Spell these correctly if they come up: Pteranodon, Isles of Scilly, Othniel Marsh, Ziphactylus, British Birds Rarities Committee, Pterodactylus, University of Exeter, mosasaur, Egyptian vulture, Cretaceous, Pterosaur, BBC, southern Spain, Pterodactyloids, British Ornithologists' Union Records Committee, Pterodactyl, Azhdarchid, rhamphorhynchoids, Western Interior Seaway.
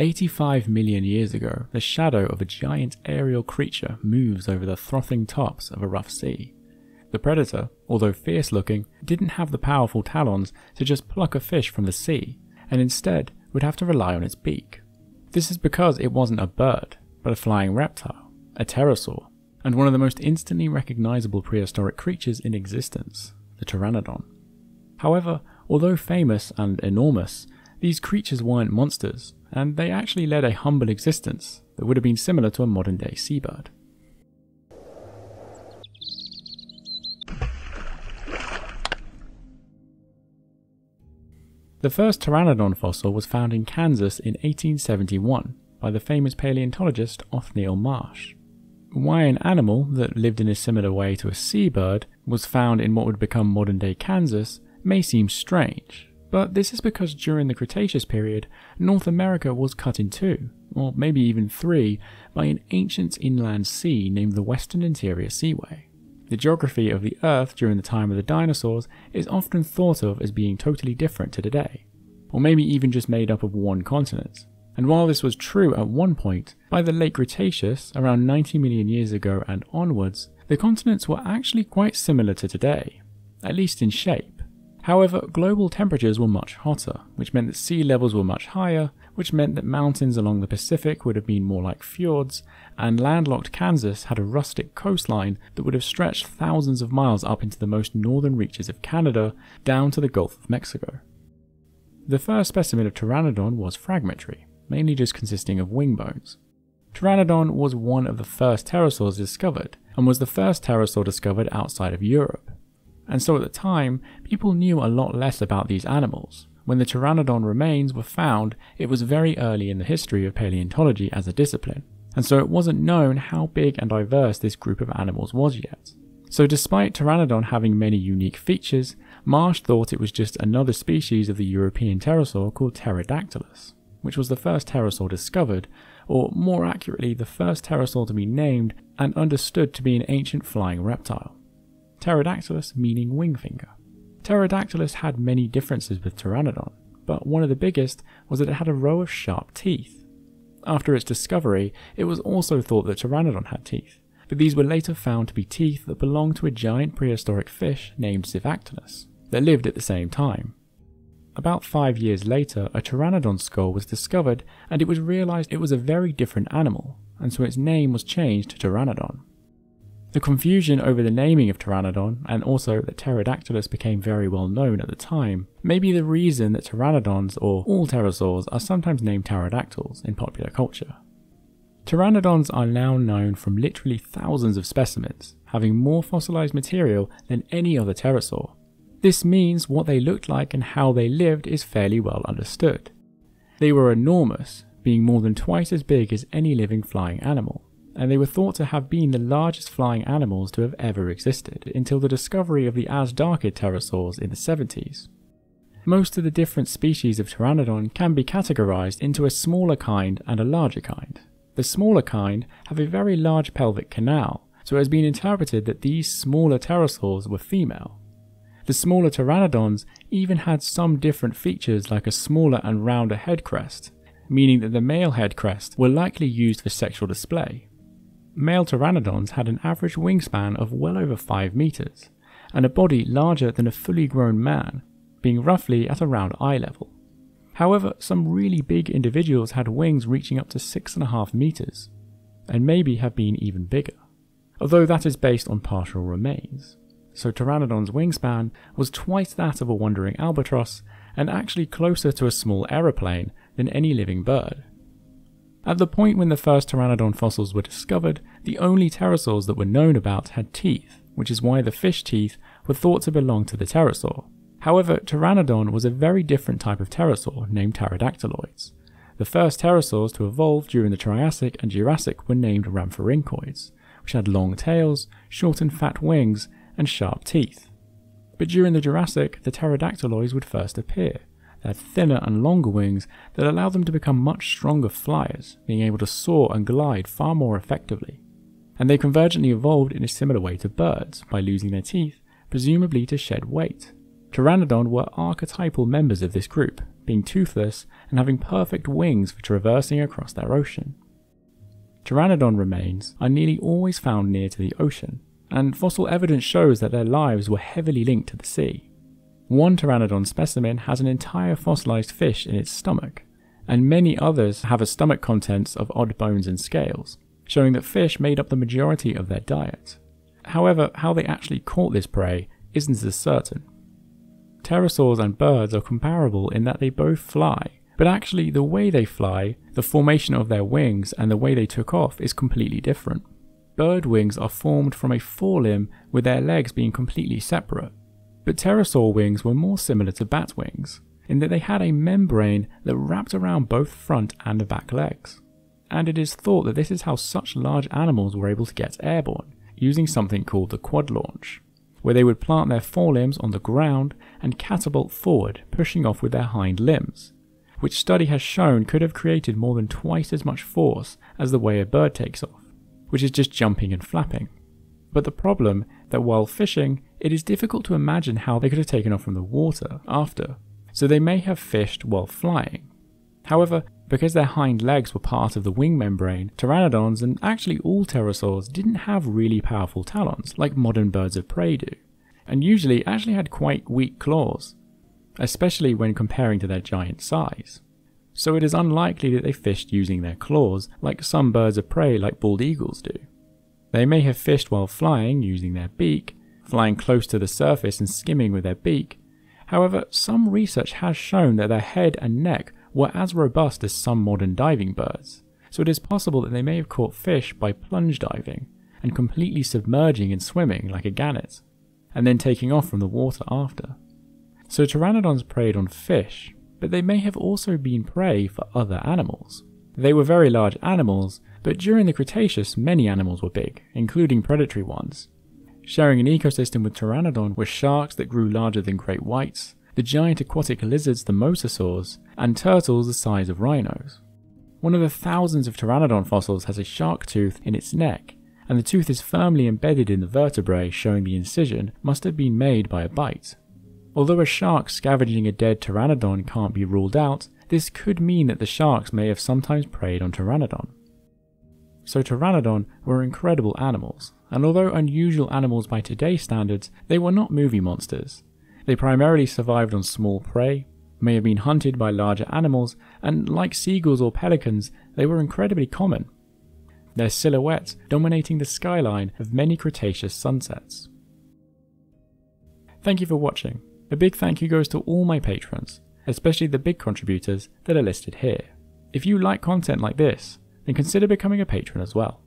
85 million years ago, the shadow of a giant aerial creature moves over the frothing tops of a rough sea. The predator, although fierce-looking, didn't have the powerful talons to just pluck a fish from the sea, and instead would have to rely on its beak. This is because it wasn't a bird, but a flying reptile, a pterosaur, and one of the most instantly recognizable prehistoric creatures in existence, the Pteranodon. However, although famous and enormous, these creatures weren't monsters, and they actually led a humble existence that would have been similar to a modern-day seabird. The first Pteranodon fossil was found in Kansas in 1871 by the famous paleontologist Othniel Marsh. Why an animal that lived in a similar way to a seabird was found in what would become modern-day Kansas may seem strange, but this is because during the Cretaceous period, North America was cut in two, or maybe even three, by an ancient inland sea named the Western Interior Seaway. The geography of the Earth during the time of the dinosaurs is often thought of as being totally different to today, or maybe even just made up of one continent. And while this was true at one point, by the late Cretaceous, around 90 million years ago and onwards, the continents were actually quite similar to today, at least in shape. However, global temperatures were much hotter, which meant that sea levels were much higher, which meant that mountains along the Pacific would have been more like fjords, and landlocked Kansas had a rustic coastline that would have stretched thousands of miles up into the most northern reaches of Canada, down to the Gulf of Mexico. The first specimen of Pteranodon was fragmentary, mainly just consisting of wing bones. Pteranodon was one of the first pterosaurs discovered, and was the first pterosaur discovered outside of Europe. And so at the time, people knew a lot less about these animals. When the Pteranodon remains were found, it was very early in the history of paleontology as a discipline, and so it wasn't known how big and diverse this group of animals was yet. So despite Pteranodon having many unique features, Marsh thought it was just another species of the European pterosaur called Pterodactylus, which was the first pterosaur discovered, or more accurately, the first pterosaur to be named and understood to be an ancient flying reptile. Pterodactylus meaning wing finger. Pterodactylus had many differences with Pteranodon, but one of the biggest was that it had a row of sharp teeth. After its discovery, it was also thought that Pteranodon had teeth, but these were later found to be teeth that belonged to a giant prehistoric fish named Ziphactylus, that lived at the same time. About 5 years later, a Pteranodon skull was discovered, and it was realized it was a very different animal, and so its name was changed to Pteranodon. The confusion over the naming of Pteranodon, and also that Pterodactylus became very well known at the time, may be the reason that Pteranodons, or all pterosaurs, are sometimes named pterodactyls in popular culture. Pteranodons are now known from literally thousands of specimens, having more fossilized material than any other pterosaur. This means what they looked like and how they lived is fairly well understood. They were enormous, being more than twice as big as any living flying animal, and they were thought to have been the largest flying animals to have ever existed until the discovery of the Azhdarchid pterosaurs in the 70s. Most of the different species of Pteranodon can be categorized into a smaller kind and a larger kind. The smaller kind have a very large pelvic canal, so it has been interpreted that these smaller pterosaurs were female. The smaller Pteranodons even had some different features like a smaller and rounder head crest, meaning that the male head crest were likely used for sexual display. Male Pteranodons had an average wingspan of well over 5 meters, and a body larger than a fully grown man, being roughly at around eye level. However, some really big individuals had wings reaching up to 6.5 meters, and maybe have been even bigger, although that is based on partial remains. So Pteranodon's wingspan was twice that of a wandering albatross, and actually closer to a small aeroplane than any living bird. At the point when the first Pteranodon fossils were discovered, the only pterosaurs that were known about had teeth, which is why the fish teeth were thought to belong to the pterosaur. However, Pteranodon was a very different type of pterosaur named Pterodactyloids. The first pterosaurs to evolve during the Triassic and Jurassic were named rhamphorhynchoids, which had long tails, short and fat wings, and sharp teeth. But during the Jurassic, the Pterodactyloids would first appear. They had thinner and longer wings that allowed them to become much stronger flyers, being able to soar and glide far more effectively. And they convergently evolved in a similar way to birds, by losing their teeth, presumably to shed weight. Pteranodon were archetypal members of this group, being toothless and having perfect wings for traversing across their ocean. Pteranodon remains are nearly always found near to the ocean, and fossil evidence shows that their lives were heavily linked to the sea. One Pteranodon specimen has an entire fossilized fish in its stomach, and many others have a stomach contents of odd bones and scales, showing that fish made up the majority of their diet. However, how they actually caught this prey isn't as certain. Pterosaurs and birds are comparable in that they both fly, but actually the way they fly, the formation of their wings, and the way they took off is completely different. Bird wings are formed from a forelimb with their legs being completely separate, but pterosaur wings were more similar to bat wings, in that they had a membrane that wrapped around both front and back legs. And it is thought that this is how such large animals were able to get airborne, using something called the quad launch, where they would plant their forelimbs on the ground and catapult forward, pushing off with their hind limbs, which study has shown could have created more than twice as much force as the way a bird takes off, which is just jumping and flapping. But the problem that while fishing, it is difficult to imagine how they could have taken off from the water after, so they may have fished while flying. However, because their hind legs were part of the wing membrane, pteranodons and actually all pterosaurs didn't have really powerful talons like modern birds of prey do, and usually actually had quite weak claws, especially when comparing to their giant size. So it is unlikely that they fished using their claws like some birds of prey like bald eagles do. They may have fished while flying using their beak, flying close to the surface and skimming with their beak. However, some research has shown that their head and neck were as robust as some modern diving birds, so it is possible that they may have caught fish by plunge diving and completely submerging and swimming like a gannet, and then taking off from the water after. So pteranodons preyed on fish, but they may have also been prey for other animals. They were very large animals, but during the Cretaceous many animals were big, including predatory ones. Sharing an ecosystem with Pteranodon were sharks that grew larger than great whites, the giant aquatic lizards the mosasaurs, and turtles the size of rhinos. One of the thousands of Pteranodon fossils has a shark tooth in its neck, and the tooth is firmly embedded in the vertebrae, showing the incision must have been made by a bite. Although a shark scavenging a dead Pteranodon can't be ruled out, this could mean that the sharks may have sometimes preyed on Pteranodon. So Pteranodon were incredible animals, and although unusual animals by today's standards, they were not movie monsters. They primarily survived on small prey, may have been hunted by larger animals, and like seagulls or pelicans, they were incredibly common, their silhouettes dominating the skyline of many Cretaceous sunsets. Thank you for watching. A big thank you goes to all my patrons, especially the big contributors that are listed here. If you like content like this, then consider becoming a patron as well.